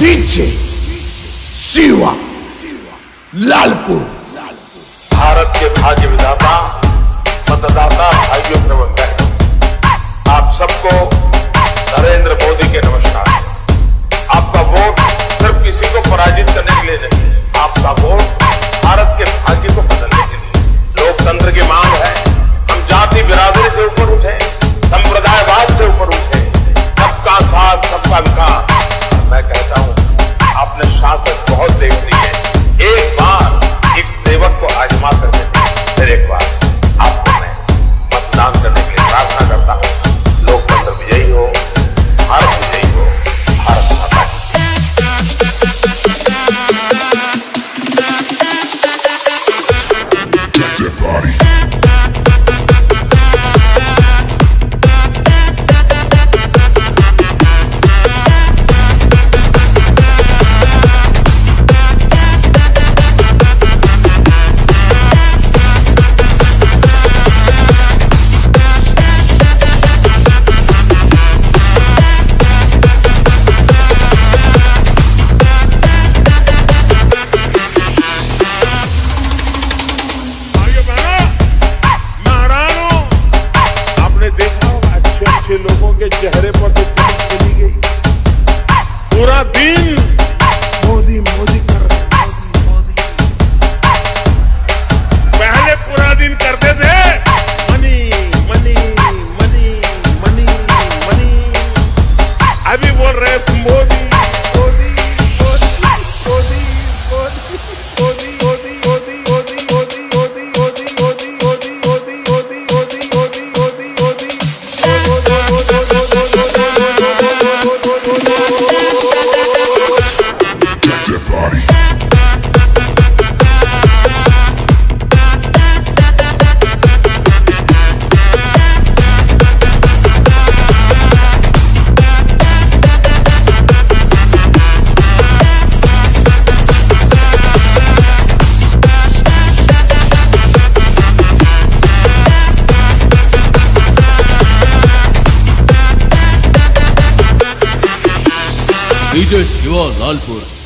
पीछे शिवा लालपुर। भारत के भाग्य विधाता मतदाता भाइयों से बंधु, आप सबको नरेंद्र मोदी के नमस्कार। आपका वोट सिर्फ किसी को पराजित करने के लिए नहीं, आपका वोट भारत के भाग्य को बदलने के लिए। लोकतंत्र की मांग है, हम जाति बिरादरी से ऊपर उठे, संप्रदायवाद से ऊपर उठे, सबका साथ सबका विकास। मैं कहता हूं आपने शासक बहुत देख ली है, एक बार एक सेवक को आजमा कर देते हैं। फिर एक बार आपको मैं मतदान करने के लिए प्रार्थना करता हूं। लोकतंत्र विजयी हो, भारत विजयी हो, भारत माता की। लोगों के चेहरे पर तो चमक चली गई, पूरा दिन मोदी मोदी कर रहे हैं, मोदी मोदी। पहले पूरा दिन करते थे money money money money money, अभी बोल रहे मोदी मोदी मोदी मोदी मोदी मोदी मोदी मोदी मोदी मोदी मोदी मोदी मोदी मोदी मोदी मोदी मोदी मोदी मोदी। डीजे शिवा लालपुर।